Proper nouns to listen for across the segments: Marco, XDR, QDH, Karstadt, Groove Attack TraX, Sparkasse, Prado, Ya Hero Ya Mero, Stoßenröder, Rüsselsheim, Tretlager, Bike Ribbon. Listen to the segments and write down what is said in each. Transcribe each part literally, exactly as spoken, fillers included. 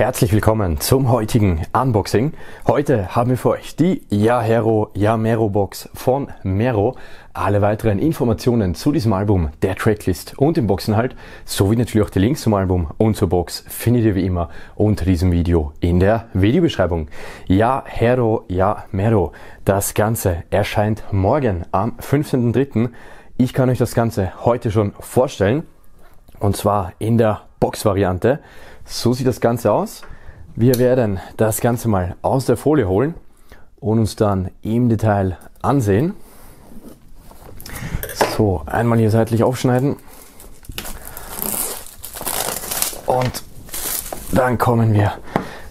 Herzlich willkommen zum heutigen Unboxing. Heute haben wir für euch die Ya Hero Ya Mero Box von Mero. Alle weiteren Informationen zu diesem Album, der Tracklist und dem Boxinhalt, sowie natürlich auch die Links zum Album und zur Box findet ihr wie immer unter diesem Video in der Videobeschreibung. Ya Hero Ya Mero. Das Ganze erscheint morgen am fünfzehnten dritten. Ich kann euch das Ganze heute schon vorstellen und zwar in der Box-Variante. So sieht das Ganze aus. Wir werden das Ganze mal aus der Folie holen und uns dann im Detail ansehen. So, einmal hier seitlich aufschneiden und dann kommen wir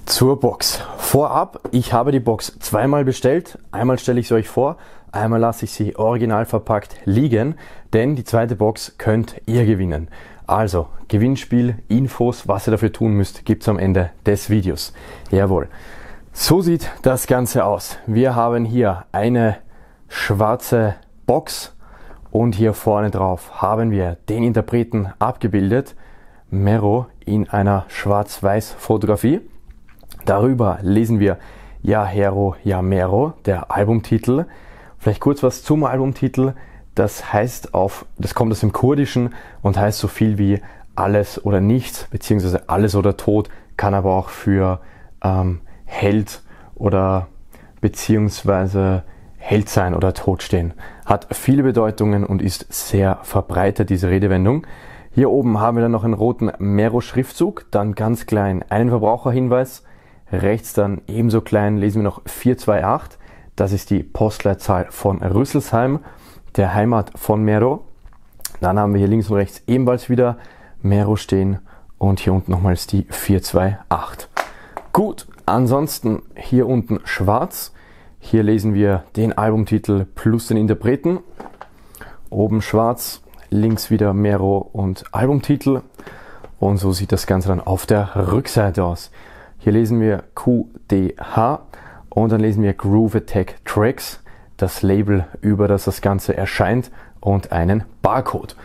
zur Box. Vorab, ich habe die Box zweimal bestellt. Einmal stelle ich sie euch vor, einmal lasse ich sie original verpackt liegen, denn die zweite Box könnt ihr gewinnen. Also, Gewinnspiel, Infos, was ihr dafür tun müsst, gibt es am Ende des Videos. Jawohl. So sieht das Ganze aus. Wir haben hier eine schwarze Box und hier vorne drauf haben wir den Interpreten abgebildet, Mero, in einer schwarz-weiß Fotografie. Darüber lesen wir Ya Hero Ya Mero, der Albumtitel. Vielleicht kurz was zum Albumtitel. Das heißt auf, das kommt aus dem Kurdischen und heißt so viel wie alles oder nichts, beziehungsweise alles oder Tod, kann aber auch für ähm, Held oder beziehungsweise Held sein oder Tod stehen. Hat viele Bedeutungen und ist sehr verbreitet, diese Redewendung. Hier oben haben wir dann noch einen roten Mero-Schriftzug, dann ganz klein einen Verbraucherhinweis, rechts dann ebenso klein lesen wir noch vier zwei acht, das ist die Postleitzahl von Rüsselsheim, der Heimat von Mero. Dann haben wir hier links und rechts ebenfalls wieder Mero stehen und hier unten nochmals die vier zwei acht. Gut, ansonsten hier unten schwarz. Hier lesen wir den Albumtitel plus den Interpreten. Oben schwarz, links wieder Mero und Albumtitel. Und so sieht das Ganze dann auf der Rückseite aus. Hier lesen wir Q D H und dann lesen wir Groove Attack TraX, das Label, über das das Ganze erscheint, und einen Barcode.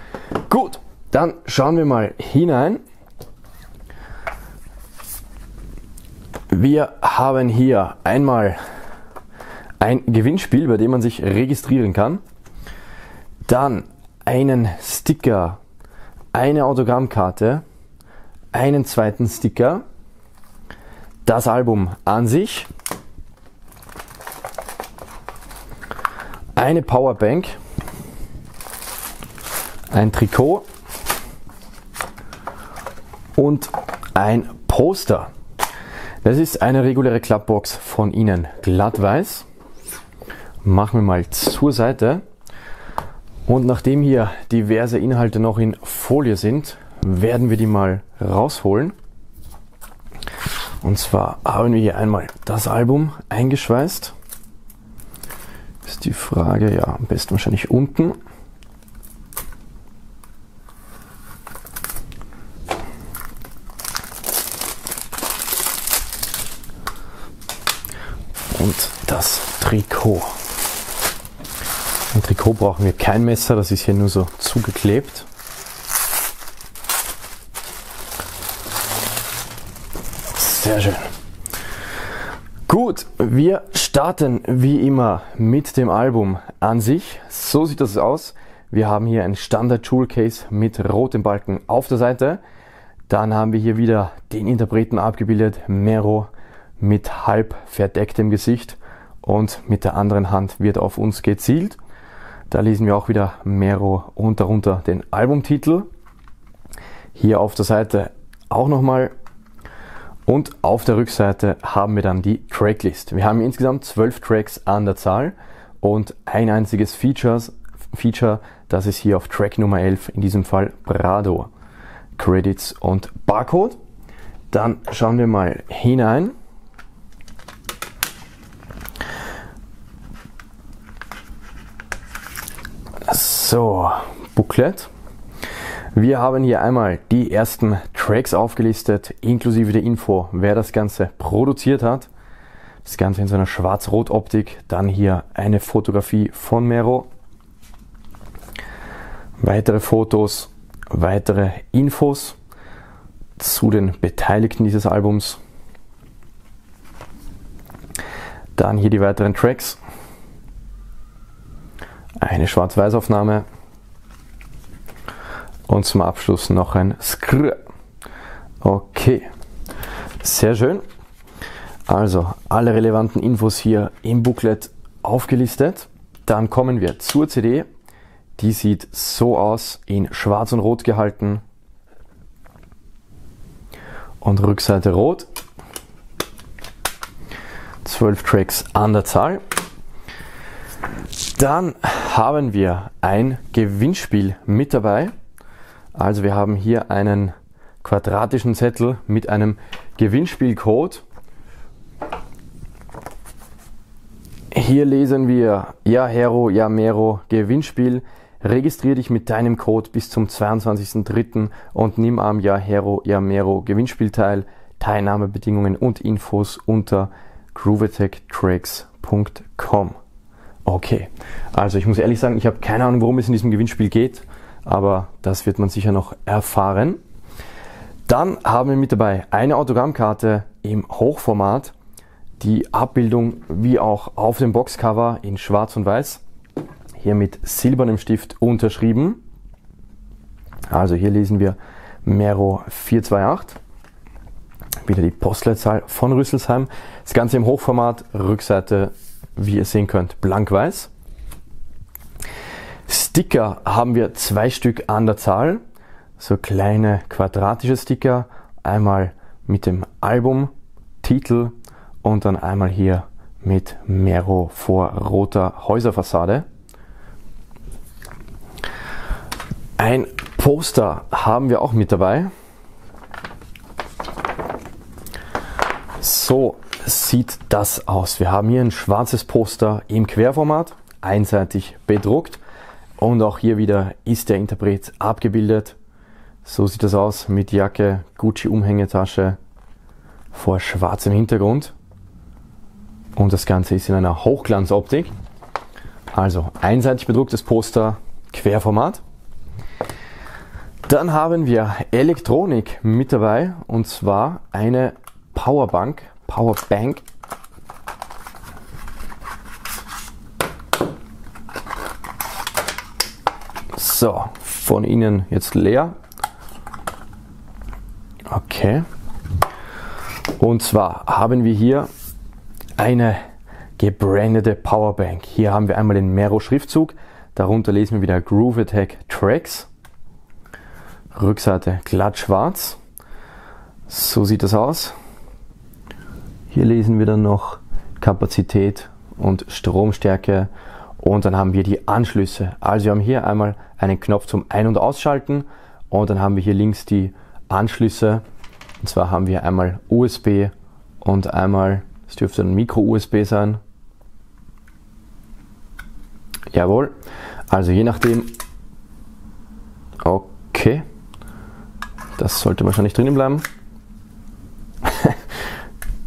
Gut, dann schauen wir mal hinein. Wir haben hier einmal ein Gewinnspiel, bei dem man sich registrieren kann. Dann einen Sticker, eine Autogrammkarte, einen zweiten Sticker, das Album an sich, eine Powerbank, ein Trikot und ein Poster. Das ist eine reguläre Klappbox von Ihnen, glatt weiß. Machen wir mal zur Seite. Und nachdem hier diverse Inhalte noch in Folie sind, werden wir die mal rausholen. Und zwar haben wir hier einmal das Album eingeschweißt. Ist die Frage, ja, am besten wahrscheinlich unten. Und das Trikot. Im Trikot brauchen wir kein Messer, das ist hier nur so zugeklebt. Sehr schön. Gut, wir starten wie immer mit dem Album an sich. So sieht das aus. Wir haben hier ein Standard-Jewel-Case mit rotem Balken auf der Seite. Dann haben wir hier wieder den Interpreten abgebildet, Mero, mit halb verdecktem Gesicht und mit der anderen Hand wird auf uns gezielt. Da lesen wir auch wieder Mero und darunter den Albumtitel. Hier auf der Seite auch nochmal. Und auf der Rückseite haben wir dann die Tracklist. Wir haben insgesamt zwölf Tracks an der Zahl und ein einziges Features, Feature, das ist hier auf Track Nummer elf, in diesem Fall Prado. Credits und Barcode. Dann schauen wir mal hinein. So, Booklet. Wir haben hier einmal die ersten Tracks aufgelistet, inklusive der Info, wer das Ganze produziert hat. Das Ganze in so einer Schwarz-Rot-Optik. Dann hier eine Fotografie von Mero. Weitere Fotos, weitere Infos zu den Beteiligten dieses Albums. Dann hier die weiteren Tracks. Eine Schwarz-Weiß-Aufnahme. Und zum Abschluss noch ein Skrrr. Okay, sehr schön. Also alle relevanten Infos hier im Booklet aufgelistet. Dann kommen wir zur C D. Die sieht so aus, in schwarz und rot gehalten. Und Rückseite rot. zwölf Tracks an der Zahl. Dann haben wir ein Gewinnspiel mit dabei. Also wir haben hier einen quadratischen Zettel mit einem Gewinnspielcode. Hier lesen wir Ya Hero Ya Mero Gewinnspiel. Registriere dich mit deinem Code bis zum zweiundzwanzigsten dritten und nimm am Ya Hero Ya Mero Gewinnspiel teil. Teilnahmebedingungen und Infos unter groove attack trax punkt com. Okay, also ich muss ehrlich sagen, ich habe keine Ahnung, worum es in diesem Gewinnspiel geht, aber das wird man sicher noch erfahren. Dann haben wir mit dabei eine Autogrammkarte im Hochformat, die Abbildung wie auch auf dem Boxcover in schwarz und weiß, hier mit silbernem Stift unterschrieben. Also hier lesen wir Mero vier zwei acht, wieder die Postleitzahl von Rüsselsheim. Das Ganze im Hochformat, Rückseite, wie ihr sehen könnt, blank-weiß. Sticker haben wir zwei Stück an der Zahl, so kleine quadratische Sticker, einmal mit dem Albumtitel und dann einmal hier mit Mero vor roter Häuserfassade. Ein Poster haben wir auch mit dabei. So sieht das aus. Wir haben hier ein schwarzes Poster im Querformat, einseitig bedruckt. Und auch hier wieder ist der Interpret abgebildet. So sieht das aus mit Jacke, Gucci-Umhängetasche vor schwarzem Hintergrund. Und das Ganze ist in einer Hochglanzoptik. Also einseitig bedrucktes Poster, Querformat. Dann haben wir Elektronik mit dabei, und zwar eine Powerbank. Powerbank. So, von innen jetzt leer. Okay. Und zwar haben wir hier eine gebrandete Powerbank. Hier haben wir einmal den Mero Schriftzug. Darunter lesen wir wieder Groove Attack TraX. Rückseite glatt schwarz. So sieht das aus. Hier lesen wir dann noch Kapazität und Stromstärke. Und dann haben wir die Anschlüsse. Also wir haben hier einmal einen Knopf zum Ein- und Ausschalten. Und dann haben wir hier links die Anschlüsse. Und zwar haben wir einmal U S B und einmal, es dürfte ein Micro-U S B sein. Jawohl. Also je nachdem. Okay. Das sollte wahrscheinlich drinnen bleiben.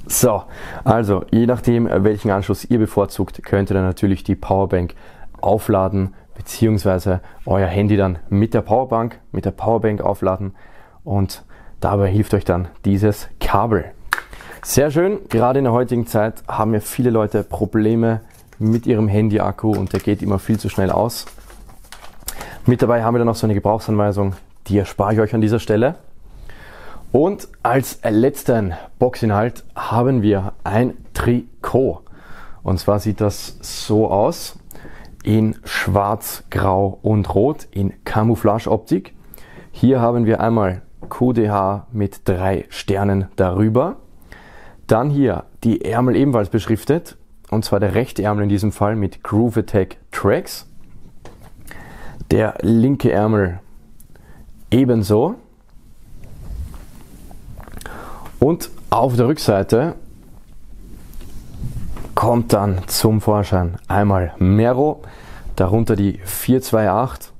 So, also je nachdem, welchen Anschluss ihr bevorzugt, könnt ihr dann natürlich die Powerbank aufladen, beziehungsweise euer Handy dann mit der Powerbank, mit der Powerbank aufladen. Und dabei hilft euch dann dieses Kabel. Sehr schön, gerade in der heutigen Zeit haben ja viele Leute Probleme mit ihrem Handy-Akku und der geht immer viel zu schnell aus. Mit dabei haben wir dann noch so eine Gebrauchsanweisung, die erspare ich euch an dieser Stelle. Und als letzten Boxinhalt haben wir ein Trikot. Und zwar sieht das so aus, in schwarz, grau und rot, in Camouflage-Optik. Hier haben wir einmal Q D H mit drei Sternen darüber. Dann hier die Ärmel ebenfalls beschriftet, und zwar der rechte Ärmel in diesem Fall mit Groove Attack TraX. Der linke Ärmel ebenso. Und auf der Rückseite kommt dann zum Vorschein einmal Mero, darunter die vier zwei acht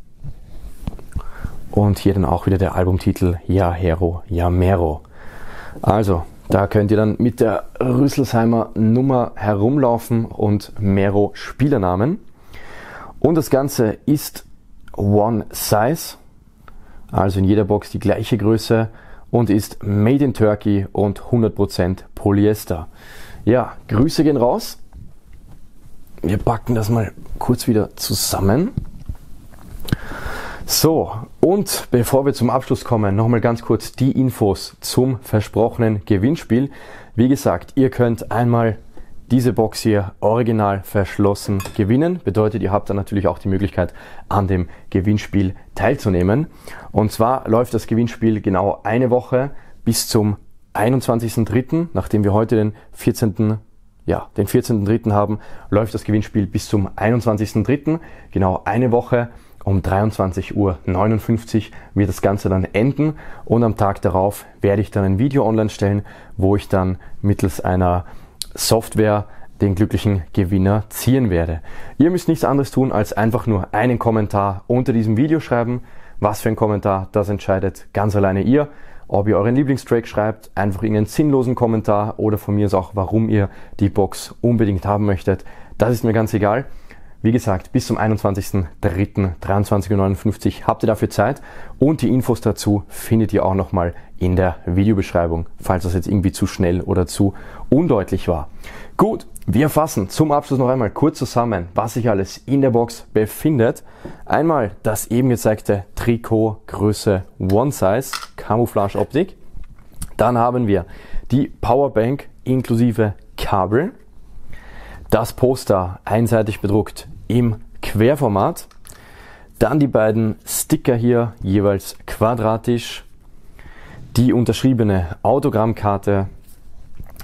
und hier dann auch wieder der Albumtitel Ya Hero Ya Mero. Also da könnt ihr dann mit der Rüsselsheimer Nummer herumlaufen und Mero Spielernamen. Und das Ganze ist One Size, also in jeder Box die gleiche Größe. Und ist made in Turkey und hundert Prozent Polyester. Ja, Grüße gehen raus Wir packen das mal kurz wieder zusammen. So, und bevor wir zum Abschluss kommen, nochmal ganz kurz die Infos zum versprochenen Gewinnspiel. Wie gesagt, ihr könnt einmal diese Box hier original verschlossen gewinnen. Bedeutet, ihr habt dann natürlich auch die Möglichkeit, an dem Gewinnspiel teilzunehmen. Und zwar läuft das Gewinnspiel genau eine Woche bis zum einundzwanzigsten dritten, nachdem wir heute den vierzehnten Ja, den vierzehnten dritten haben, läuft das Gewinnspiel bis zum einundzwanzigsten dritten, genau eine Woche, um dreiundzwanzig Uhr neunundfünfzig wird das Ganze dann enden und am Tag darauf werde ich dann ein Video online stellen, wo ich dann mittels einer Software den glücklichen Gewinner ziehen werde. Ihr müsst nichts anderes tun, als einfach nur einen Kommentar unter diesem Video schreiben. Was für ein Kommentar, das entscheidet ganz alleine ihr. Ob ihr euren Lieblingstrack schreibt, einfach irgendeinen sinnlosen Kommentar oder von mir ist auch, warum ihr die Box unbedingt haben möchtet. Das ist mir ganz egal. Wie gesagt, bis zum einundzwanzigsten dritten dreiundzwanzig Uhr neunundfünfzig habt ihr dafür Zeit und die Infos dazu findet ihr auch nochmal in der Videobeschreibung, falls das jetzt irgendwie zu schnell oder zu undeutlich war. Gut, wir fassen zum Abschluss noch einmal kurz zusammen, was sich alles in der Box befindet. Einmal das eben gezeigte Trikot Größe One Size, Camouflage Optik. Dann haben wir die Powerbank inklusive Kabel. Das Poster einseitig bedruckt im Querformat. Dann die beiden Sticker hier jeweils quadratisch. Die unterschriebene Autogrammkarte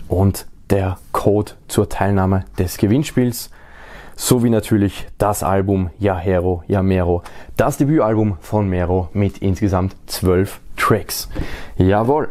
und der Code zur Teilnahme des Gewinnspiels. Sowie natürlich das Album Ya Hero Ya Mero. Das Debütalbum von Mero mit insgesamt zwölf Tracks. Jawohl!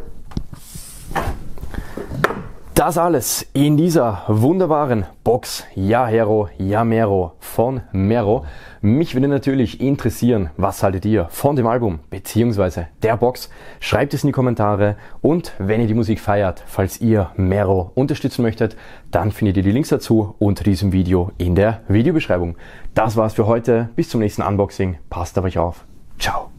Das alles in dieser wunderbaren Box Ya Hero Ya Mero von Mero. Mich würde natürlich interessieren, was haltet ihr von dem Album bzw. der Box? Schreibt es in die Kommentare und wenn ihr die Musik feiert, falls ihr Mero unterstützen möchtet, dann findet ihr die Links dazu unter diesem Video in der Videobeschreibung. Das war's für heute. Bis zum nächsten Unboxing. Passt auf euch auf. Ciao.